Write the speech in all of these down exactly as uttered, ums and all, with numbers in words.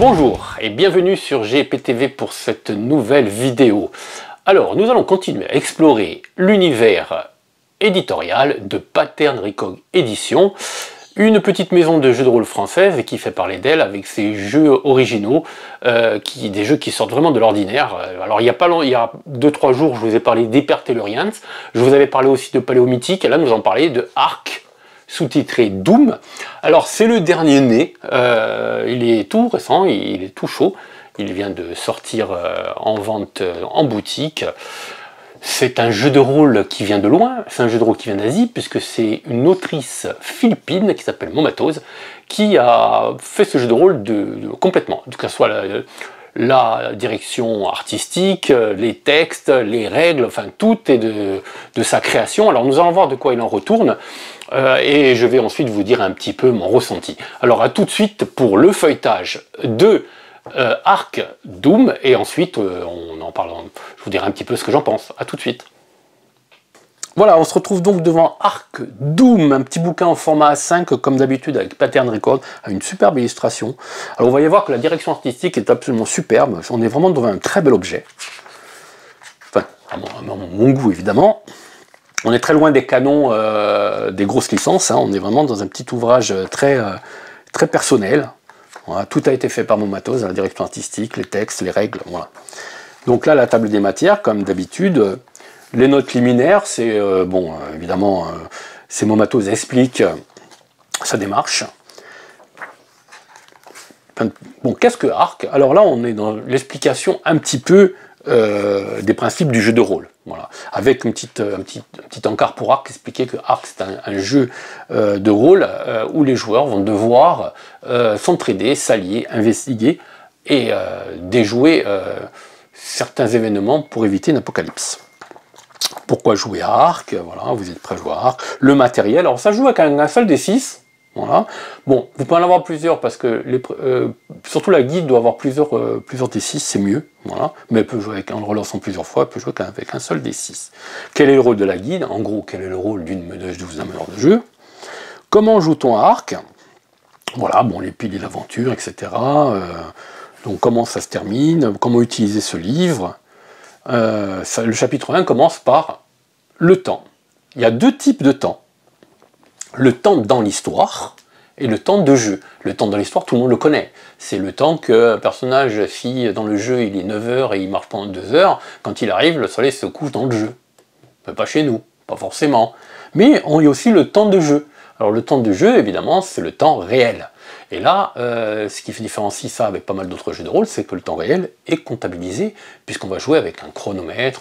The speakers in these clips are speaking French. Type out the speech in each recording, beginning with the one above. Bonjour et bienvenue sur G P T V pour cette nouvelle vidéo. Alors, nous allons continuer à explorer l'univers éditorial de Pattern Recog Editions, une petite maison de jeux de rôle française qui fait parler d'elle avec ses jeux originaux, euh, qui, des jeux qui sortent vraiment de l'ordinaire. Alors il y a pas long, il y a deux trois jours, je vous ai parlé d'Hypertellurians, je vous avais parlé aussi de Paléomythique, et là nous en parlons de Arc, sous-titré Doom. Alors c'est le dernier né, euh, il est tout récent, il est tout chaud, il vient de sortir euh, en vente euh, en boutique. C'est un jeu de rôle qui vient de loin, c'est un jeu de rôle qui vient d'Asie, puisque c'est une autrice philippine qui s'appelle Momatoz qui a fait ce jeu de rôle de, de, complètement, que ce soit la, la direction artistique, les textes, les règles, enfin tout est de, de sa création. Alors nous allons voir de quoi il en retourne, euh, et je vais ensuite vous dire un petit peu mon ressenti. Alors à tout de suite pour le feuilletage de Euh, Arc Doom, et ensuite euh, on en parle, je vous dirai un petit peu ce que j'en pense. À tout de suite. Voilà, on se retrouve donc devant Arc Doom, un petit bouquin en format A cinq comme d'habitude avec Pattern Recog, une superbe illustration. Alors on va y voir que la direction artistique est absolument superbe, on est vraiment devant un très bel objet, enfin à mon, à mon goût évidemment. On est très loin des canons euh, des grosses licences, hein. On est vraiment dans un petit ouvrage très, euh, très personnel. Voilà, tout a été fait par Momatoz, la direction artistique, les textes, les règles, voilà. Donc là, la table des matières, comme d'habitude, les notes liminaires, c'est, euh, bon, euh, évidemment, euh, c'est Momatoz explique euh, sa démarche. Enfin, bon, qu'est-ce que Arc? Alors là, on est dans l'explication un petit peu euh, des principes du jeu de rôle, voilà. Avec une petite, euh, un, petit, un petit encart pour Arc, expliquer que Arc, c'est un, un jeu euh, de rôle euh, où les joueurs vont devoir Euh, s'entraider, s'allier, investiguer et euh, déjouer euh, certains événements pour éviter une apocalypse. Pourquoi jouer à Arc? Voilà, vous êtes prêt à jouer à Arc. Le matériel, alors ça joue avec un, un seul des six. Voilà. Bon, vous pouvez en avoir plusieurs parce que les, euh, surtout la guide doit avoir plusieurs, euh, plusieurs D six, c'est mieux. Voilà. Mais elle peut jouer avec, en le relançant plusieurs fois, elle peut jouer avec un seul D six. Quel est le rôle de la guide? En gros, quel est le rôle d'une meneuse d'un meneur de jeu? Comment joue-t-on à Arc? Voilà, bon, les piles et l'aventure, et cetera. Euh, donc, comment ça se termine? Comment utiliser ce livre? euh, ça, Le chapitre un commence par le temps. Il y a deux types de temps. Le temps dans l'histoire et le temps de jeu. Le temps dans l'histoire, tout le monde le connaît. C'est le temps qu'un personnage, si dans le jeu, il est neuf heures et il marche pendant deux heures, quand il arrive, le soleil se couche dans le jeu. Mais pas chez nous, pas forcément. Mais on y a aussi le temps de jeu. Alors le temps de jeu, évidemment, c'est le temps réel. Et là, euh, ce qui différencie ça avec pas mal d'autres jeux de rôle, c'est que le temps réel est comptabilisé, puisqu'on va jouer avec un chronomètre,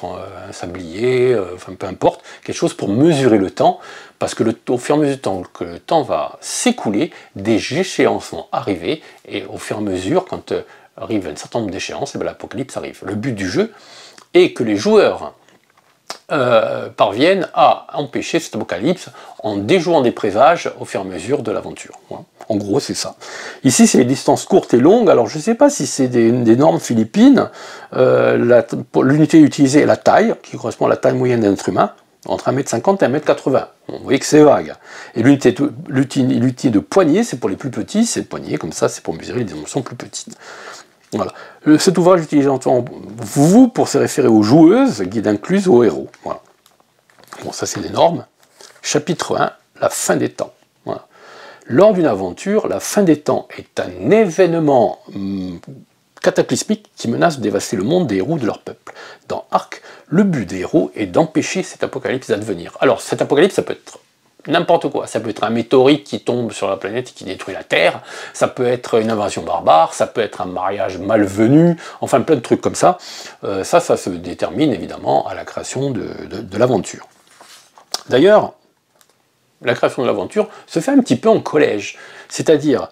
un sablier, euh, enfin peu importe, quelque chose pour mesurer le temps, parce que le, au fur et à mesure du temps que le temps va s'écouler, des échéances vont arriver, et au fur et à mesure, quand euh, arrive un certain nombre d'échéances, et bien l'apocalypse arrive. Le but du jeu est que les joueurs Euh, parviennent à empêcher cet apocalypse en déjouant des présages au fur et à mesure de l'aventure. Voilà. En gros, c'est ça. Ici, c'est les distances courtes et longues. Alors, je ne sais pas si c'est des, des normes philippines. Euh, L'unité utilisée est la taille, qui correspond à la taille moyenne d'un être humain, entre un mètre cinquante et un mètre quatre-vingts. Bon, vous voyez que c'est vague. Et l'unité de poignée, c'est pour les plus petits, c'est le poignet, comme ça, c'est pour mesurer les dimensions plus petites. Voilà. Cet ouvrage utilise vous pour se référer aux joueuses, guide incluse, aux héros. Voilà. Bon, ça c'est des normes. Chapitre un, la fin des temps. Voilà. Lors d'une aventure, la fin des temps est un événement hum, cataclysmique qui menace de dévaster le monde des héros de leur peuple. Dans Arc, le but des héros est d'empêcher cet apocalypse d'advenir. Alors, cet apocalypse, ça peut être n'importe quoi, ça peut être un météorite qui tombe sur la planète et qui détruit la Terre, ça peut être une invasion barbare, ça peut être un mariage malvenu, enfin plein de trucs comme ça. Euh, ça, ça se détermine évidemment à la création de, de, de l'aventure. D'ailleurs, la création de l'aventure se fait un petit peu en collège, c'est-à-dire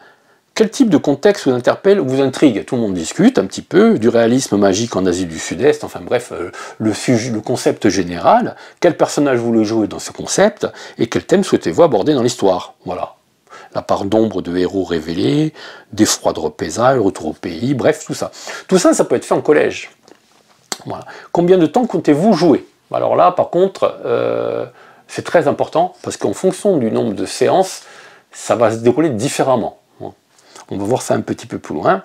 quel type de contexte vous interpelle, vous intrigue? Tout le monde discute un petit peu, du réalisme magique en Asie du Sud-Est, enfin bref, le, sujet, le concept général, quel personnage vous le jouez dans ce concept, et quel thème souhaitez-vous aborder dans l'histoire? Voilà. La part d'ombre de héros révélés, d'effroi de repésailles, retour au pays, bref, tout ça. Tout ça, ça peut être fait en collège. Voilà. Combien de temps comptez-vous jouer? Alors là, par contre, euh, c'est très important, parce qu'en fonction du nombre de séances, ça va se dérouler différemment. On va voir ça un petit peu plus loin.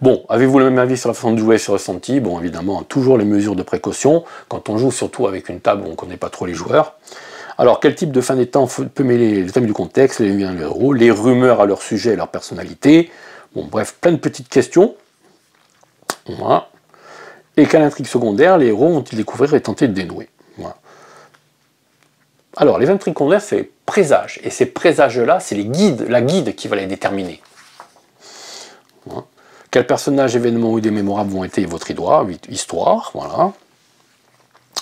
Bon, avez-vous le même avis sur la façon de jouer et sur le ressenti? Bon, évidemment, toujours les mesures de précaution. Quand on joue surtout avec une table où on ne connaît pas trop les joueurs. Alors, quel type de fin des temps peut mêler les thèmes du contexte, les liens de héros, les rumeurs à leur sujet et leur personnalité? Bon, bref, plein de petites questions. Voilà. Et quelle intrigue secondaire les héros vont-ils découvrir et tenter de dénouer? Voilà. Alors, les intrigues secondaires, c'est présages. Et ces présages-là, c'est les guides, la guide qui va les déterminer. Voilà. Quels personnages, événements ou idées mémorables vont être votre histoire? Voilà.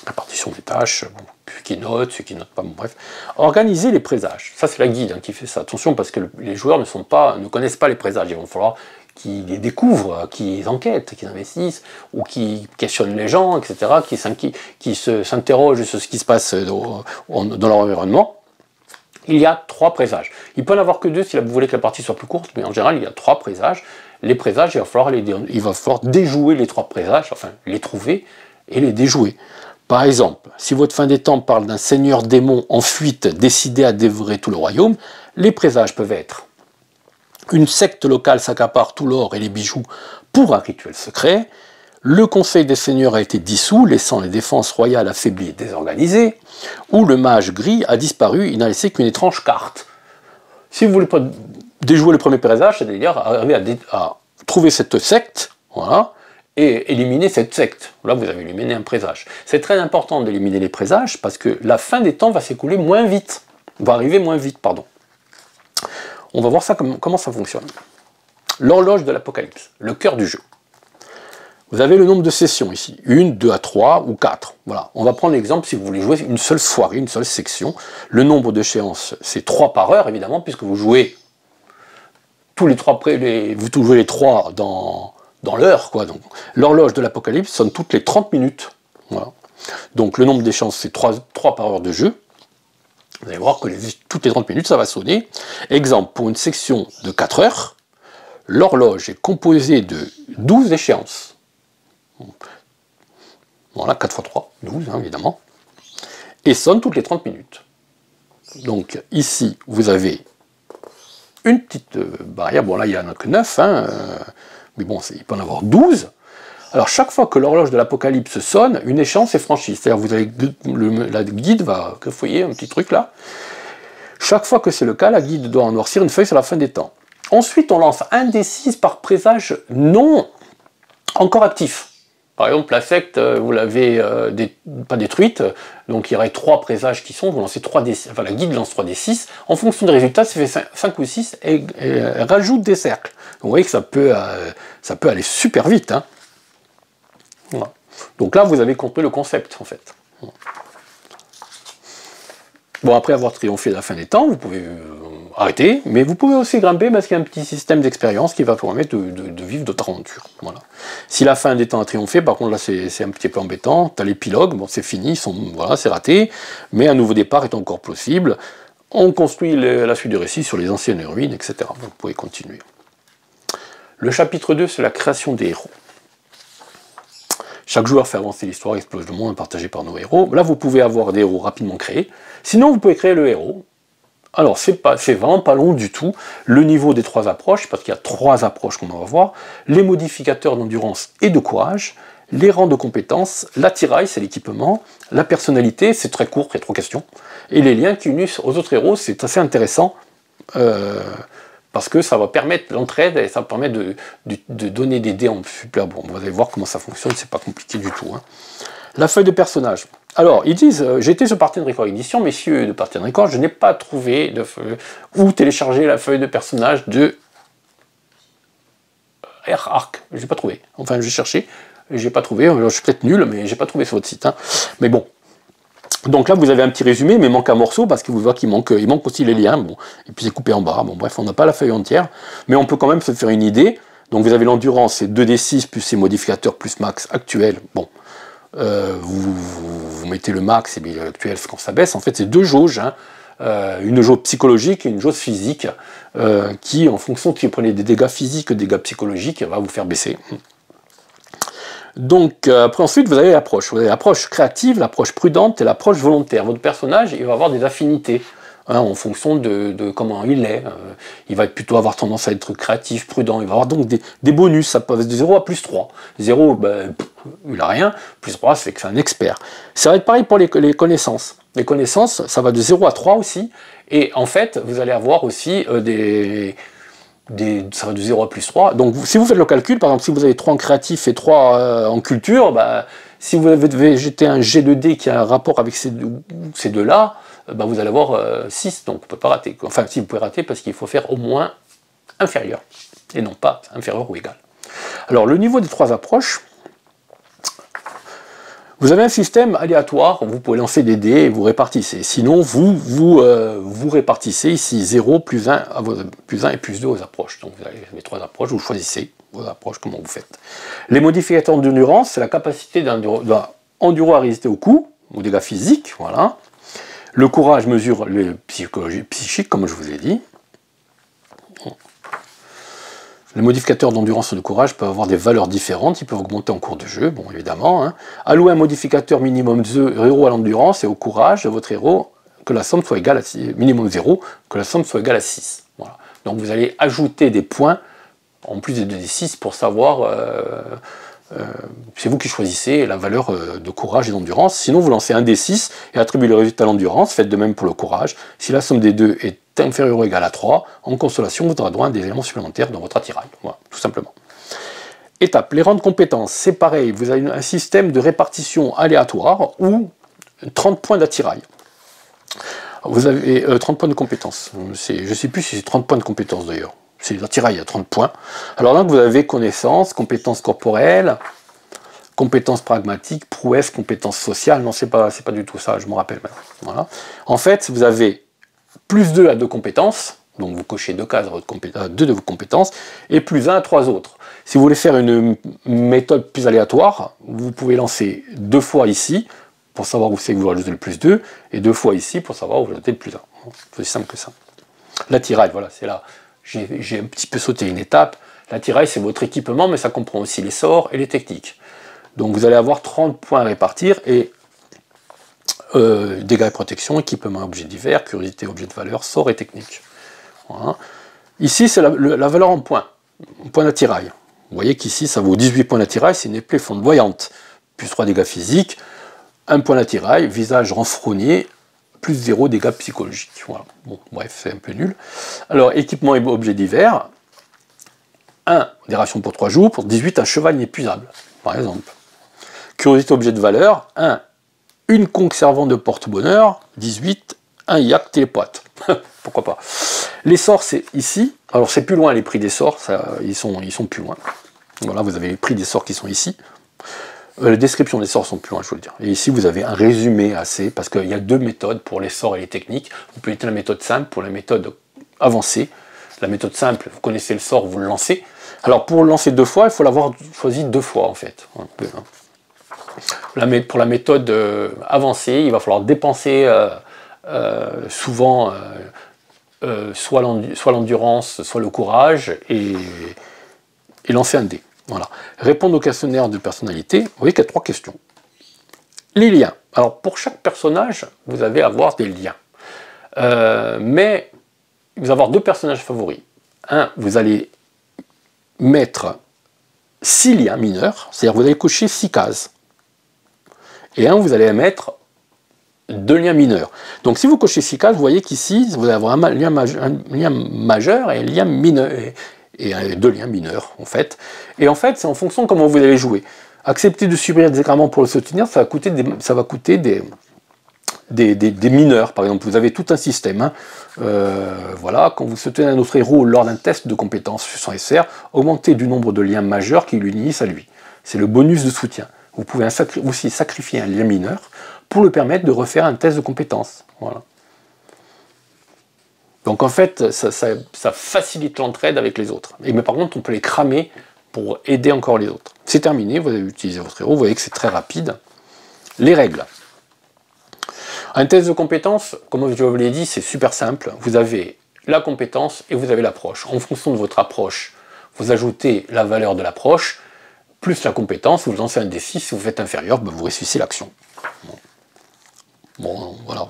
Répartition des tâches, bon, ceux qui notent, ceux qui notent pas, bon, bref. Organiser les présages. Ça, c'est la guide hein, qui fait ça. Attention, parce que le, les joueurs ne, sont pas, ne connaissent pas les présages. Il va falloir qu'ils les découvrent, qu'ils enquêtent, qu'ils investissent, ou qu'ils questionnent les gens, et cetera, qu'ils qui s'interrogent sur ce qui se passe dans, dans leur environnement. Il y a trois présages. Il peut en avoir que deux si vous voulez que la partie soit plus courte, mais en général, il y a trois présages. Les présages, il va falloir, les, il va falloir déjouer les trois présages, enfin, les trouver et les déjouer. Par exemple, si votre fin des temps parle d'un seigneur démon en fuite décidé à dévorer tout le royaume, les présages peuvent être une secte locale s'accapare tout l'or et les bijoux pour un rituel secret, le conseil des seigneurs a été dissous, laissant les défenses royales affaiblies et désorganisées, ou le mage gris a disparu, il n'a laissé qu'une étrange carte. Si vous voulez pas déjouer le premier présage, c'est-à-dire arriver à, à trouver cette secte, voilà, et éliminer cette secte. Là, vous avez éliminé un présage. C'est très important d'éliminer les présages parce que la fin des temps va s'écouler moins vite. Va arriver moins vite, pardon. On va voir ça comme, comment ça fonctionne. L'horloge de l'apocalypse, le cœur du jeu. Vous avez le nombre de sessions ici, une, deux à trois ou quatre. Voilà. On va prendre l'exemple si vous voulez jouer une seule soirée, une seule section. Le nombre d'échéances, c'est trois par heure, évidemment, puisque vous jouez tous les trois, les, vous jouez les trois dans... dans l'heure, quoi. Donc, l'horloge de l'apocalypse sonne toutes les trente minutes. Voilà. Donc, le nombre d'échanges, c'est trois, trois par heure de jeu. Vous allez voir que les, toutes les trente minutes, ça va sonner. Exemple, pour une section de quatre heures, l'horloge est composée de douze échéances. Voilà, quatre fois trois, douze, hein, évidemment. Et sonne toutes les trente minutes. Donc, ici, vous avez une petite barrière. Bon, là, il n'y en a que neuf, hein. Euh, Mais bon, il peut en avoir douze. Alors, chaque fois que l'horloge de l'apocalypse sonne, une échéance est franchie. C'est-à-dire, vous avez le, la guide va greffouiller un petit truc là. Chaque fois que c'est le cas, la guide doit en noircir une feuille sur la fin des temps. Ensuite, on lance un des six par présage non encore actif. Par exemple, la secte, vous l'avez euh, dé, pas détruite, donc il y aurait trois présages qui sont, vous lancez trois D six, enfin la guide lance trois D six, en fonction des résultats, ça fait cinq, cinq ou six, et, et elle rajoute des cercles. Vous voyez que ça peut, euh, ça peut aller super vite. Hein. Voilà. Donc là, vous avez compris le concept, en fait. Bon, après avoir triomphé de la fin des temps, vous pouvez euh, arrêter, mais vous pouvez aussi grimper parce qu'il y a un petit système d'expérience qui va vous permettre de, de, de vivre d'autres aventures. Voilà. Si la fin des temps a triomphé, par contre là c'est un petit peu embêtant, t'as l'épilogue, bon c'est fini, sont, voilà, c'est raté, mais un nouveau départ est encore possible, on construit le, la suite du récit sur les anciennes ruines, et cetera. Vous pouvez continuer. Le chapitre deux, c'est la création des héros. Chaque joueur fait avancer l'histoire, explose le monde partagé par nos héros. Là, vous pouvez avoir des héros rapidement créés. Sinon, vous pouvez créer le héros. Alors, c'est pas, c'est vraiment pas long du tout. Le niveau des trois approches, parce qu'il y a trois approches qu'on va voir. Les modificateurs d'endurance et de courage. Les rangs de compétences. L'attirail, c'est l'équipement. La personnalité, c'est très court, il y a trois questions. Et les liens qui unissent aux autres héros, c'est assez intéressant. Euh... Parce que ça va permettre l'entraide et ça va permettre de, de, de donner des dés en super bon. Vous allez voir comment ça fonctionne, c'est pas compliqué du tout. Hein. La feuille de personnage. Alors, ils disent, euh, j'étais sur Pattern Recog Editions, messieurs de Pattern Recog, je n'ai pas trouvé de feuille, où télécharger la feuille de personnage de Arc. Je n'ai pas trouvé. Enfin, j'ai cherché, j'ai pas trouvé. Alors, je suis peut-être nul, mais j'ai pas trouvé sur votre site. Hein. Mais bon. Donc là, vous avez un petit résumé, mais manque un morceau, parce que vous voyez qu'il manque, il manque aussi les liens. Bon, et puis c'est coupé en bas. Bon, bref, on n'a pas la feuille entière, mais on peut quand même se faire une idée. Donc vous avez l'endurance, c'est deux D six, plus ses modificateurs, plus max actuel. Bon, euh, vous, vous, vous mettez le max, et bien l'actuel, quand ça baisse, en fait, c'est deux jauges. Hein. Euh, une jauge psychologique et une jauge physique, euh, qui, en fonction de si vous prenez des dégâts physiques, des dégâts psychologiques, va vous faire baisser. Donc, euh, après, ensuite, vous avez l'approche. Vous avez l'approche créative, l'approche prudente et l'approche volontaire. Votre personnage, il va avoir des affinités. hein, en fonction de, de comment il est. Euh, il va plutôt avoir tendance à être créatif, prudent. Il va avoir donc des, des bonus, ça passe de zéro à plus trois. zéro, ben, pff, il n'a rien. Plus trois, c'est que c'est un expert. Ça va être pareil pour les, les connaissances. Les connaissances, ça va de zéro à trois aussi. Et en fait, vous allez avoir aussi euh, des... Des, ça va de zéro à plus trois. Donc si vous faites le calcul, par exemple si vous avez trois en créatif et trois euh, en culture, bah, si vous devez jeter un jet de dés qui a un rapport avec ces deux, ces deux là, bah, vous allez avoir euh, six, donc on ne peut pas rater. Enfin si, vous pouvez rater parce qu'il faut faire au moins inférieur, et non pas inférieur ou égal. Alors le niveau des trois approches, vous avez un système aléatoire, vous pouvez lancer des dés et vous répartissez. Sinon, vous, vous, euh, vous répartissez ici zéro, plus un, plus un et plus deux aux approches. Donc vous avez les trois approches, vous choisissez vos approches, comment vous faites. Les modificateurs d'endurance, c'est la capacité d'un enduro à résister aux coups, aux dégâts physiques, voilà. Le courage mesure le psychique, comme je vous ai dit. Les modificateurs d'endurance et de courage peuvent avoir des valeurs différentes, ils peuvent augmenter en cours de jeu, bon évidemment. Hein. Allouez un modificateur minimum zéro à l'endurance et au courage de votre héros, que la somme soit égale à six, minimum zéro, que la somme soit égale à six. Voilà. Donc vous allez ajouter des points, en plus des deux D six, pour savoir, euh, euh, c'est vous qui choisissez la valeur de courage et d'endurance. Sinon vous lancez un D six et attribuez le résultat à l'endurance, faites de même pour le courage. Si la somme des deux est inférieur ou égal à trois, en consolation, vous aurez droit à des éléments supplémentaires dans votre attirail. Voilà, tout simplement. Étape, les rangs de compétences, c'est pareil, vous avez un système de répartition aléatoire ou trente points d'attirail. Vous avez euh, trente points de compétences, je ne sais plus si c'est trente points de compétences d'ailleurs, c'est l'attirail à trente points. Alors là, vous avez connaissances, compétences corporelles, compétences pragmatiques, prouesses, compétences sociales, non, c'est pas, c'est pas du tout ça, je me rappelle maintenant. Voilà. En fait, vous avez plus deux à deux compétences, donc vous cochez deux cases à deux de vos compétences, et plus un à trois autres. Si vous voulez faire une méthode plus aléatoire, vous pouvez lancer deux fois ici, pour savoir où c'est que vous rajoutez le plus deux, et deux fois ici pour savoir où vous rajoutez le plus un. C'est aussi simple que ça. L'attirail, voilà, c'est là. J'ai un petit peu sauté une étape. L'attirail, c'est votre équipement, mais ça comprend aussi les sorts et les techniques. Donc vous allez avoir trente points à répartir, et Euh, dégâts et protection, équipement, objets divers, curiosité, objets de valeur, sort et technique. Voilà. Ici, c'est la, la valeur en points, point d'attirail. Vous voyez qu'ici, ça vaut dix-huit points d'attirail, c'est une épée flamboyante, plus trois dégâts physiques, un point d'attirail, visage renfrogné, plus zéro dégâts psychologiques. Voilà. Bon, bref, c'est un peu nul. Alors, équipement et objets divers, un, des rations pour trois jours, pour dix-huit, un cheval inépuisable, par exemple. Curiosité, objet de valeur, un, une conservant de porte-bonheur, dix-huit, un yak télépathe. Pourquoi pas. Les sorts, c'est ici. Alors, c'est plus loin, les prix des sorts. Ça, ils, sont, ils sont plus loin. Voilà, vous avez les prix des sorts qui sont ici. Euh, les descriptions des sorts sont plus loin, je veux le dire. Et ici, vous avez un résumé assez, parce qu'il y a deux méthodes pour les sorts et les techniques. Vous pouvez être la méthode simple pour la méthode avancée. La méthode simple, vous connaissez le sort, vous le lancez. Alors, pour le lancer deux fois, il faut l'avoir choisi deux fois, en fait. Un peu, hein. Pour la méthode euh, avancée, il va falloir dépenser euh, euh, souvent euh, euh, soit l'endurance, soit le courage, et, et lancer un dé. Voilà. Répondre au questionnaire de personnalité, vous voyez qu'il y a trois questions. Les liens. Alors pour chaque personnage, vous allez avoir des liens. Euh, mais vous allez avoir deux personnages favoris. Un, vous allez mettre six liens mineurs, c'est-à-dire vous allez cocher six cases. Et un, vous allez mettre deux liens mineurs. Donc si vous cochez six cases, vous voyez qu'ici, vous allez avoir un lien majeur, un lien majeur et, un lien mineur, et, et deux liens mineurs, en fait. Et en fait, c'est en fonction de comment vous allez jouer. Accepter de subir des égarements pour le soutenir, ça va coûter des, ça va coûter des, des, des, des mineurs. Par exemple, vous avez tout un système. Hein. Euh, voilà, quand vous soutenez un autre héros lors d'un test de compétences sur son S R, augmentez du nombre de liens majeurs qui l'unissent à lui. C'est le bonus de soutien. Vous pouvez aussi sacrifier un lien mineur pour le permettre de refaire un test de compétence. Voilà. Donc en fait, ça, ça, ça facilite l'entraide avec les autres. Et, mais par contre, on peut les cramer pour aider encore les autres. C'est terminé, vous avez utilisé votre héros, vous voyez que c'est très rapide. Les règles. Un test de compétence, comme je vous l'ai dit, c'est super simple. Vous avez la compétence et vous avez l'approche. En fonction de votre approche, vous ajoutez la valeur de l'approche, plus la compétence, vous lancez un D six, si vous faites inférieur, ben vous ressuscitez l'action. Bon, bon voilà,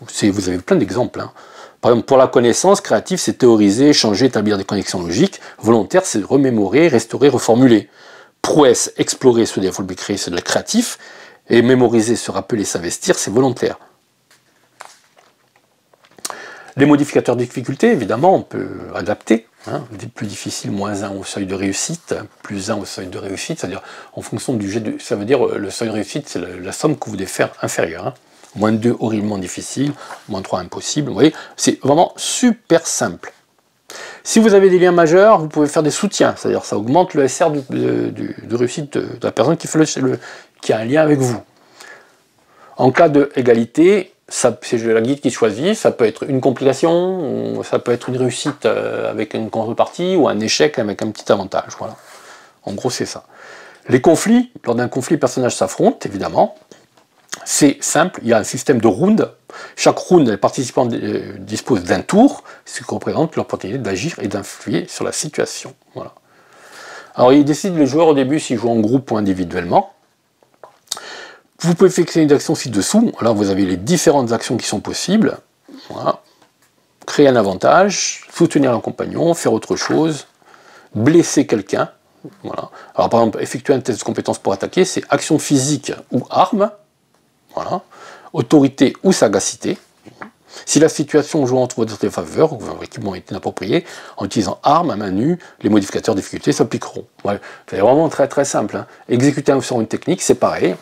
Vous avez plein d'exemples. Hein. Par exemple, pour la connaissance, créative, c'est théoriser, échanger, établir des connexions logiques. Volontaire, c'est remémorer, restaurer, reformuler. Prouesse, explorer, se développer, créer, c'est de la créatif. Et mémoriser, se rappeler, s'investir, c'est volontaire. Les modificateurs de difficulté, évidemment, on peut adapter. Hein, plus difficile, moins un au seuil de réussite, plus un au seuil de réussite, c'est-à-dire en fonction du jet de... Ça veut dire le seuil de réussite, c'est la, la somme que vous devez faire inférieure. Hein. moins deux, horriblement difficile, moins trois, impossible. Vous voyez, c'est vraiment super simple. Si vous avez des liens majeurs, vous pouvez faire des soutiens, c'est-à-dire ça augmente le S R du, du, de réussite de, de la personne qui, fait le, le, qui a un lien avec vous. En cas d'égalité, c'est la guide qui choisit, ça peut être une complication, ça peut être une réussite avec une contrepartie, ou un échec avec un petit avantage, voilà. En gros, c'est ça. Les conflits, lors d'un conflit, les personnages s'affrontent, évidemment. C'est simple, il y a un système de rounds. Chaque round, les participants disposent d'un tour, ce qui représente leur opportunité d'agir et d'influer sur la situation. Voilà. Alors, ils décident, les joueurs, au début, s'ils jouent en groupe ou individuellement. Vous pouvez fixer une action ci-dessous. Là, vous avez les différentes actions qui sont possibles. Voilà. Créer un avantage, soutenir un compagnon, faire autre chose, blesser quelqu'un. Voilà. Alors, par exemple, effectuer un test de compétence pour attaquer, c'est action physique ou arme. Voilà. Autorité ou sagacité. Si la situation joue entre votre défaveur, ou votre équipement est inapproprié, en utilisant armes à main nue, les modificateurs de difficulté s'appliqueront. Voilà. C'est vraiment très très simple. Hein. Exécuter un sur une technique, c'est pareil.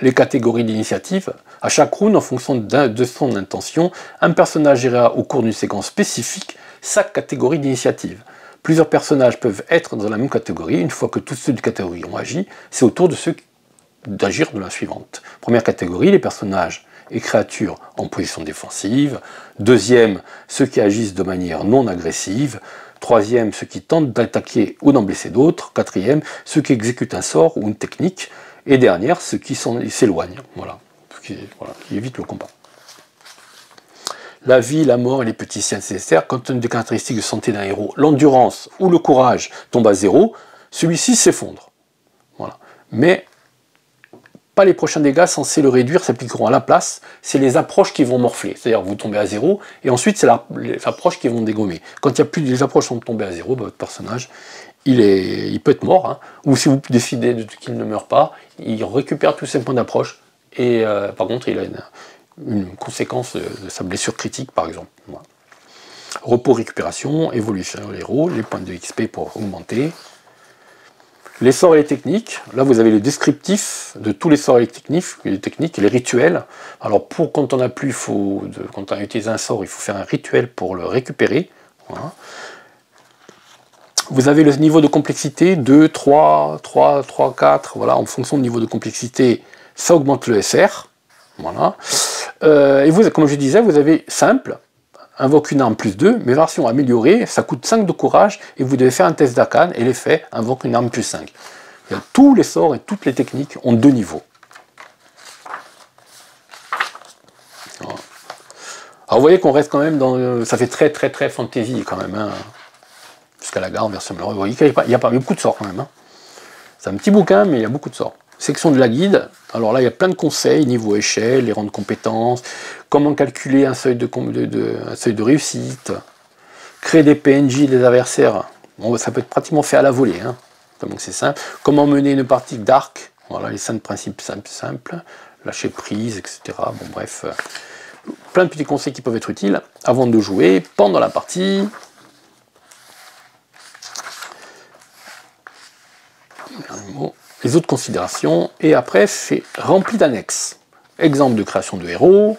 Les catégories d'initiative. À chaque round, en fonction de son intention, un personnage gérera au cours d'une séquence spécifique sa catégorie d'initiative. Plusieurs personnages peuvent être dans la même catégorie. Une fois que tous ceux de catégorie ont agi, c'est au tour de ceux d'agir de la suivante. Première catégorie, les personnages et créatures en position défensive. Deuxième, ceux qui agissent de manière non agressive. Troisième, ceux qui tentent d'attaquer ou d'en blesser d'autres. Quatrième, ceux qui exécutent un sort ou une technique. Et dernière, ceux qui s'éloignent, voilà, qui, voilà, qui évitent le combat. La vie, la mort et les petits signes nécessaires, quand une des caractéristiques de santé d'un héros, l'endurance ou le courage tombe à zéro, celui-ci s'effondre. Voilà. Mais pas les prochains dégâts censés le réduire s'appliqueront à la place, c'est les approches qui vont morfler. C'est-à-dire vous tombez à zéro, et ensuite c'est les approches qui vont dégommer. Quand il n'y a plus les approches sont tombées à zéro, bah, votre personnage, il, est, il peut être mort. Hein. Ou si vous décidez qu'il ne meurt pas, il récupère tous ses points d'approche. Et euh, par contre, il a une, une conséquence de, de sa blessure critique, par exemple. Voilà. Repos, récupération, évolution des héros, les points de X P pour augmenter. Les sorts et les techniques, là vous avez le descriptif de tous les sorts et les techniques, les techniques et les rituels. Alors pour quand on a plus, il faut, de, quand on utilise un sort, il faut faire un rituel pour le récupérer. Voilà. Vous avez le niveau de complexité, deux, trois, trois, trois, quatre, voilà, en fonction du niveau de complexité, ça augmente le S R. Voilà. Euh, et vous, comme je disais, vous avez simple, invoque une arme plus deux, mais version améliorée, ça coûte cinq de courage, et vous devez faire un test d'arcane, et l'effet invoque une arme plus cinq. Et tous les sorts et toutes les techniques ont deux niveaux. Voilà. Alors vous voyez qu'on reste quand même dans... Euh, ça fait très très très fantasy quand même, hein. Jusqu'à la gare, version malheureuse. Vous voyez qu'il n'y a pas beaucoup de sorts quand même. Hein. C'est un petit bouquin, mais il y a beaucoup de sorts. Section de la guide, alors là il y a plein de conseils, niveau échelle, les rangs de compétences, comment calculer un seuil de, de, de, un seuil de réussite, créer des P N J, des adversaires, bon, ça peut être pratiquement fait à la volée, hein. Donc c'est simple, comment mener une partie d'arc, voilà les cinq principes simples, simples, lâcher prise, et cetera. Bon bref, euh, plein de petits conseils qui peuvent être utiles avant de jouer, pendant la partie. Un mot. Les autres considérations, et après c'est rempli d'annexes. Exemple de création de héros,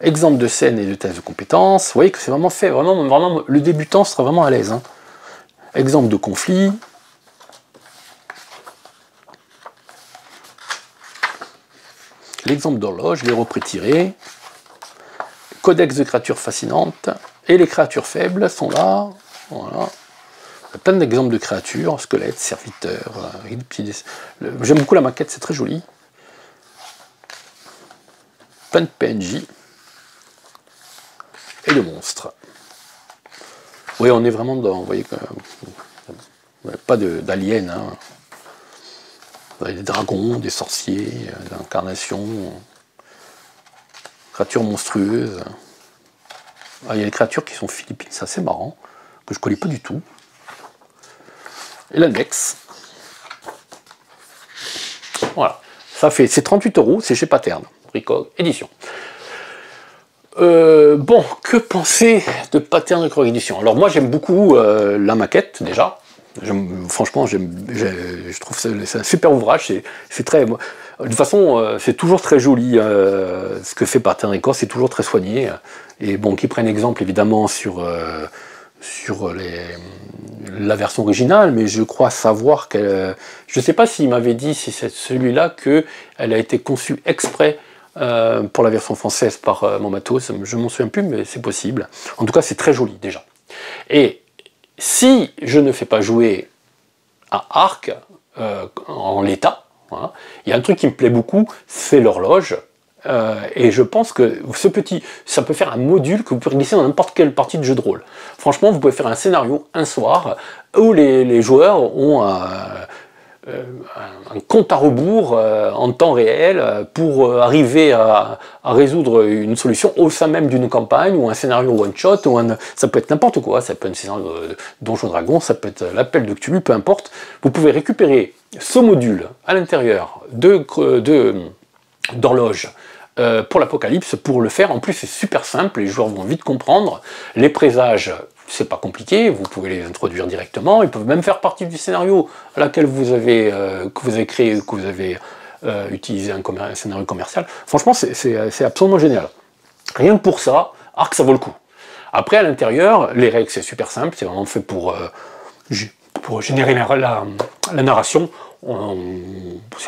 exemple de scène et de tests de compétences. Vous voyez que c'est vraiment fait, vraiment, vraiment, le débutant sera vraiment à l'aise. Hein. Exemple de conflit. L'exemple d'horloge, les repris tirés. Codex de créatures fascinantes. Et les créatures faibles sont là. Voilà. Plein d'exemples de créatures, squelettes, serviteurs, euh, j'aime beaucoup la maquette, c'est très joli. Plein de P N J. Et de monstres. Oui, on est vraiment dans, vous voyez, euh, pas d'aliens. Hein. Vous avez des dragons, des sorciers, euh, des incarnations. Créatures monstrueuses. Ah, il y a des créatures qui sont philippines, c'est assez marrant, que je connais pas du tout. Et l'index. Voilà. Ça fait, c'est trente-huit euros, c'est chez Pattern Recog Editions. Euh, bon, que penser de Pattern Recog Editions? Alors moi j'aime beaucoup euh, la maquette déjà. Franchement, j'aime, je trouve que c'est un super ouvrage. C'est très, de toute façon, c'est toujours très joli euh, ce que fait Pattern Recog. C'est toujours très soigné. Et bon, qu'ils prennent exemple évidemment sur euh, sur les, la version originale, mais je crois savoir qu'elle, je ne sais pas s'il m'avait dit si c'est celui-là que elle a été conçue exprès euh, pour la version française par euh, Momatoz. Je m'en souviens plus, mais c'est possible. En tout cas, c'est très joli déjà. Et si je ne fais pas jouer à Arc euh, en l'état, voilà, il y a un truc qui me plaît beaucoup, c'est l'horloge. Euh, et je pense que ce petit, ça peut faire un module que vous pouvez glisser dans n'importe quelle partie de jeu de rôle. Franchement, vous pouvez faire un scénario un soir où les, les joueurs ont un, un compte à rebours euh, en temps réel pour arriver à, à résoudre une solution au sein même d'une campagne ou un scénario one-shot. Ça peut être n'importe quoi, ça peut être un scénario de Donjon Dragon, ça peut être l'appel de Cthulhu, peu importe. Vous pouvez récupérer ce module à l'intérieur de... de d'horloge euh, pour l'apocalypse, pour le faire. En plus, c'est super simple, les joueurs vont vite comprendre. Les présages, c'est pas compliqué, vous pouvez les introduire directement, ils peuvent même faire partie du scénario à laquelle vous avez, euh, que vous avez créé, que vous avez euh, utilisé un, un scénario commercial. Franchement, c'est absolument génial. Rien que pour ça, Arc, ça vaut le coup. Après, à l'intérieur, les règles, c'est super simple, c'est vraiment fait pour, euh, pour générer la, la, la narration. On,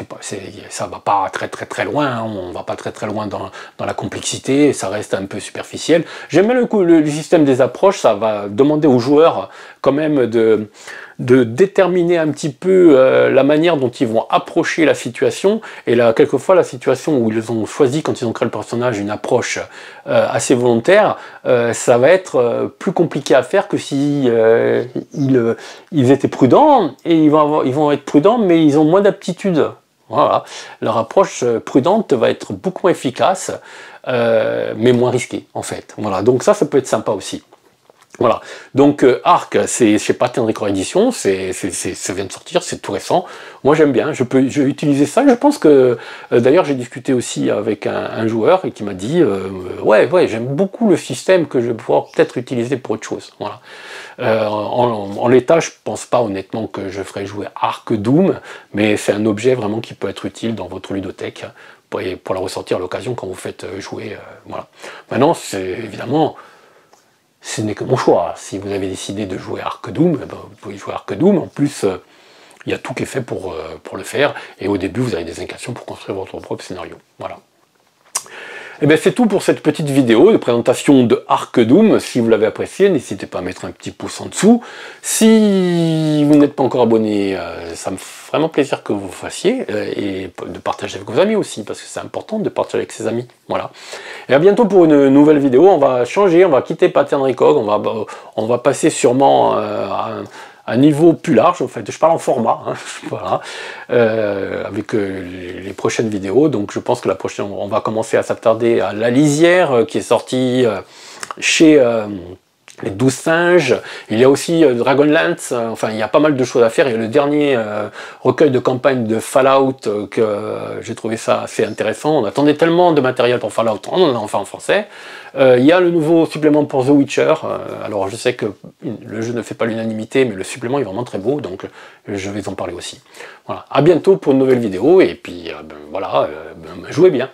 pas, ça va pas très très très loin, on va pas très très loin dans, dans la complexité, ça reste un peu superficiel. J'aime bien le, coup, le, le système des approches, ça va demander aux joueurs quand même de, de déterminer un petit peu euh, la manière dont ils vont approcher la situation. Et là, quelquefois, la situation où ils ont choisi, quand ils ont créé le personnage, une approche euh, assez volontaire, euh, ça va être euh, plus compliqué à faire que si euh, ils, ils étaient prudents, et ils vont, avoir, ils vont être prudents, mais ils ont moins d'aptitude. Voilà. Leur approche prudente va être beaucoup moins efficace, euh, mais moins risquée, en fait. Voilà. Donc ça, ça peut être sympa aussi. Voilà. Donc euh, Arc, c'est chez Pattern Recog Editions, c'est, c'est, c'est, ça vient de sortir, c'est tout récent. Moi, j'aime bien. Je peux, je vais utiliser ça. Je pense que, euh, d'ailleurs, j'ai discuté aussi avec un, un joueur et qui m'a dit, euh, ouais, ouais, j'aime beaucoup le système que je vais pouvoir peut-être utiliser pour autre chose. Voilà. Euh, en en, en l'état, je pense pas honnêtement que je ferai jouer Arc Doom, mais c'est un objet vraiment qui peut être utile dans votre ludothèque pour, pour la ressortir à l'occasion quand vous faites jouer. Euh, voilà. Maintenant, c'est évidemment. Ce n'est que mon choix. Si vous avez décidé de jouer Arc Doom, eh ben, vous pouvez jouer Arc Doom. En plus, il euh, y a tout qui est fait pour, euh, pour le faire. Et au début, vous avez des indications pour construire votre propre scénario. Voilà. Et bien, c'est tout pour cette petite vidéo de présentation de Arc Doom. Si vous l'avez apprécié, n'hésitez pas à mettre un petit pouce en dessous. Si vous n'êtes pas encore abonné, euh, ça me fait vraiment plaisir que vous le fassiez. Euh, et de partager avec vos amis aussi, parce que c'est important de partager avec ses amis. Voilà. Et à bientôt pour une nouvelle vidéo. On va changer, on va quitter Pattern Recog, on va, on va passer sûrement euh, à un, un niveau plus large. En fait, je parle en format, hein, voilà, euh, avec euh, les, les prochaines vidéos. Donc, je pense que la prochaine, on va commencer à s'attarder à La Lisière, euh, qui est sortie euh, chez euh, Les douze singes. Il y a aussi euh, Dragonlance. Euh, enfin, il y a pas mal de choses à faire. Et le dernier euh, recueil de campagne de Fallout euh, que euh, j'ai trouvé ça assez intéressant. On attendait tellement de matériel pour Fallout, on en a enfin en français. Euh, il y a le nouveau supplément pour The Witcher. Euh, alors, je sais que le jeu ne fait pas l'unanimité, mais le supplément est vraiment très beau, donc je vais en parler aussi. Voilà. À bientôt pour une nouvelle vidéo. Et puis, euh, ben, voilà, euh, ben, jouez bien.